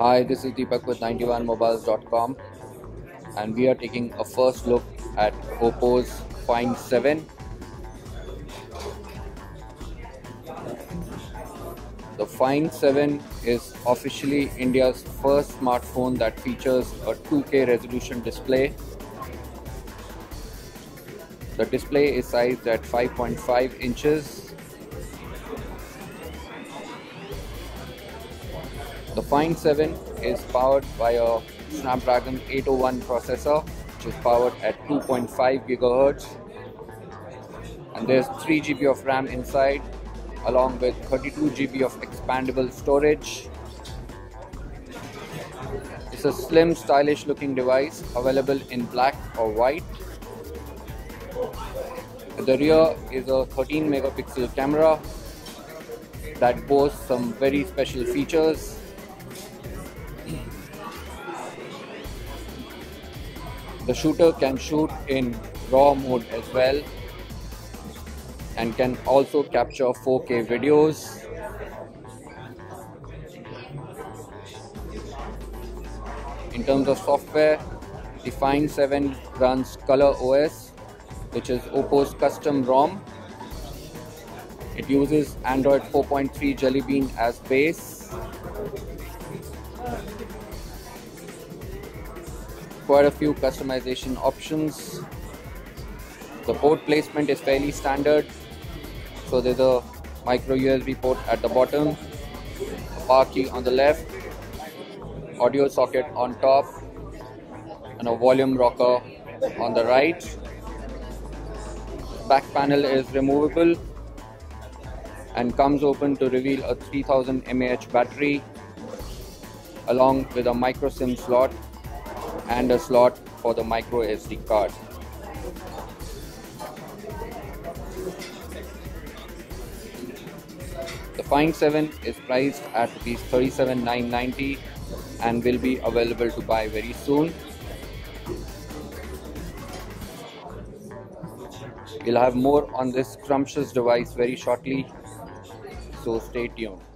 Hi, this is Deepak with 91mobiles.com, and we are taking a first look at Oppo's Find 7. The Find 7 is officially India's first smartphone that features a 2K resolution display. The display is sized at 5.5 inches. The Find 7 is powered by a Snapdragon 801 processor, which is powered at 2.5 GHz. And there's 3 GB of RAM inside, along with 32 GB of expandable storage. It's a slim, stylish looking device available in black or white. At the rear is a 13 megapixel camera that boasts some very special features. The shooter can shoot in RAW mode as well, and can also capture 4K videos. In terms of software, the Find 7 runs ColorOS, which is Oppo's custom ROM. It uses Android 4.3 Jelly Bean as base. Quite a few customization options. The port placement is fairly standard. So there's a micro USB port at the bottom, a power key on the left, audio socket on top, and a volume rocker on the right. Back panel is removable and comes open to reveal a 3000 mAh battery, along with a micro SIM slot and a slot for the micro SD card. The Find 7 is priced at ₹37,990 and will be available to buy very soon. We'll have more on this scrumptious device very shortly, so stay tuned.